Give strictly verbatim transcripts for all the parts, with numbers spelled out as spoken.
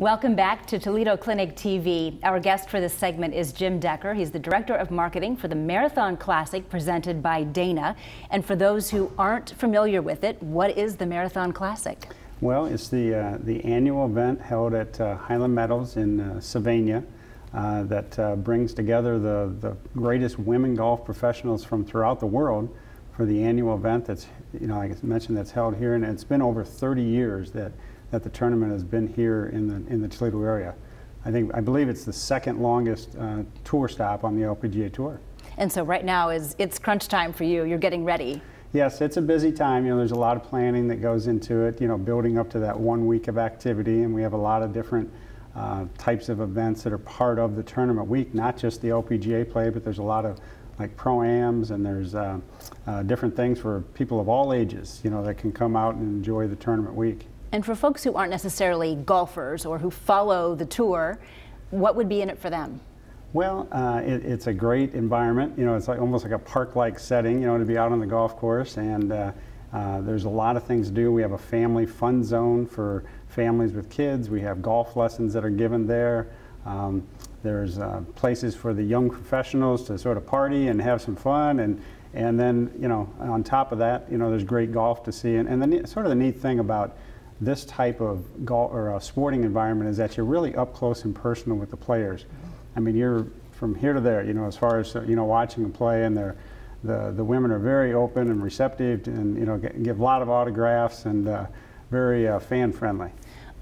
Welcome back to Toledo Clinic T V. Our guest for this segment is Jim Decker. He's the Director of Marketing for the Marathon Classic presented by Dana. And for those who aren't familiar with it, what is the Marathon Classic? Well, it's the, uh, the annual event held at uh, Highland Meadows in uh, Sylvania uh, that uh, brings together the, the greatest women golf professionals from throughout the world for the annual event that's, you know, like I mentioned, that's held here. And it's been over thirty years that that the tournament has been here in the in the Toledo area. I think I believe it's the second longest uh, tour stop on the L P G A tour. And so right now is it's crunch time for you. You're getting ready. Yes, it's a busy time. You know, there's a lot of planning that goes into it. You know, building up to that one week of activity, and we have a lot of different uh, types of events that are part of the tournament week. Not just the L P G A play, but there's a lot of like pro-ams, and there's uh, uh, different things for people of all ages. You know, that can come out and enjoy the tournament week. And for folks who aren't necessarily golfers or who follow the tour, what would be in it for them? Well, uh, it, it's a great environment. You know, it's like almost like a park-like setting, you know, to be out on the golf course. And uh, uh, there's a lot of things to do. We have a family fun zone for families with kids. We have golf lessons that are given there. Um, there's uh, places for the young professionals to sort of party and have some fun. And, and then, you know, on top of that, you know, there's great golf to see. And, and the, sort of the neat thing about this type of golf or a sporting environment is that you're really up close and personal with the players. I mean, you're from here to there, you know, as far as, you know, watching them play, and they're, the, the women are very open and receptive, and, you know, give a lot of autographs, and uh, very uh, fan friendly.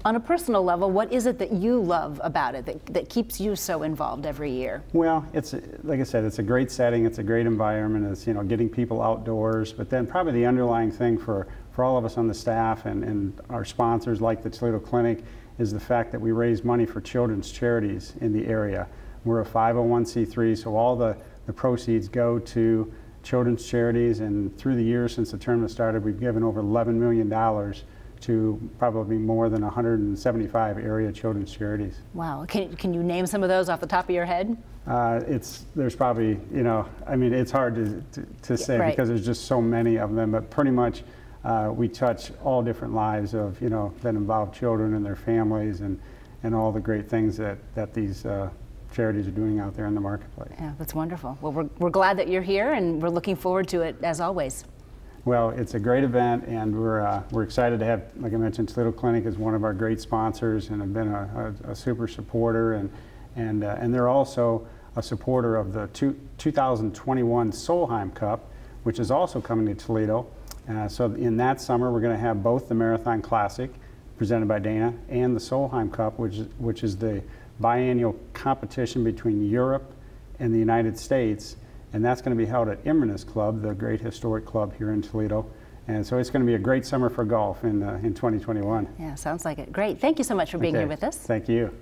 On a personal level, what is it that you love about it that, that keeps you so involved every year? Well, it's, like I said, it's a great setting, it's a great environment, it's, you know, getting people outdoors, but then probably the underlying thing for for all of us on the staff and, and our sponsors like the Toledo Clinic is the fact that we raise money for children's charities in the area. We're a five oh one c three, so all the, the proceeds go to children's charities, and through the years since the tournament started, we've given over eleven million dollars to probably more than one hundred seventy-five area children's charities. Wow. Can, can you name some of those off the top of your head? Uh, it's, there's probably, you know, I mean, it's hard to, to, to say, right, because there's just so many of them, but pretty much Uh, we touch all different lives of, you know, that involve children and their families, and, and all the great things that, that these uh, charities are doing out there in the marketplace. Yeah, that's wonderful. Well, we're, we're glad that you're here, and we're looking forward to it as always. Well, it's a great event, and we're, uh, we're excited to have, like I mentioned, Toledo Clinic is one of our great sponsors and have been a, a, a super supporter, and, and, uh, and they're also a supporter of the two, two thousand twenty-one Solheim Cup, which is also coming to Toledo. Uh, so in that summer, we're going to have both the Marathon Classic, presented by Dana, and the Solheim Cup, which is, which is the biannual competition between Europe and the United States. And that's going to be held at Inverness Club, the great historic club here in Toledo. And so it's going to be a great summer for golf in, uh, in twenty twenty-one. Yeah, sounds like it. Great. Thank you so much for being okay. here with us. Thank you.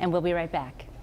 And we'll be right back.